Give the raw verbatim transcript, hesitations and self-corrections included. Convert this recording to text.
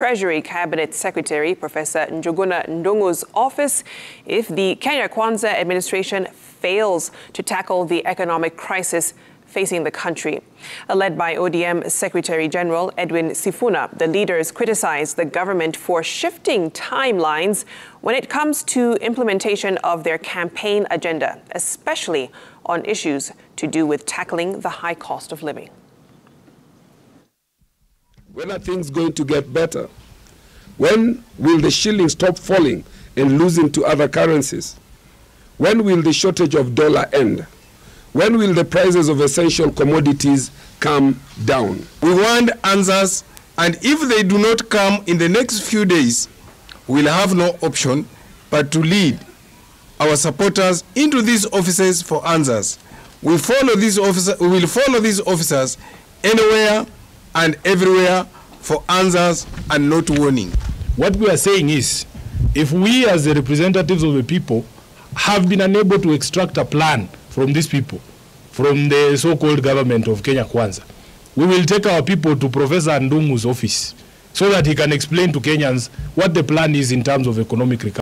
Treasury Cabinet Secretary Professor Njuguna Ndung'u's office if the Kenya Kwanza administration fails to tackle the economic crisis facing the country. Led by O D M Secretary General Edwin Sifuna, the leaders criticized the government for shifting timelines when it comes to implementation of their campaign agenda, especially on issues to do with tackling the high cost of living. When are things going to get better? When will the shilling stop falling and losing to other currencies? When will the shortage of dollar end? When will the prices of essential commodities come down? We want answers, and if they do not come in the next few days, we'll have no option but to lead our supporters into these offices for answers. We follow these officer, we'll follow these officers anywhere and everywhere for answers and not warning. What we are saying is, if we as the representatives of the people have been unable to extract a plan from these people, from the so-called government of Kenya Kwanza, we will take our people to Professor Ndung'u's office so that he can explain to Kenyans what the plan is in terms of economic recovery.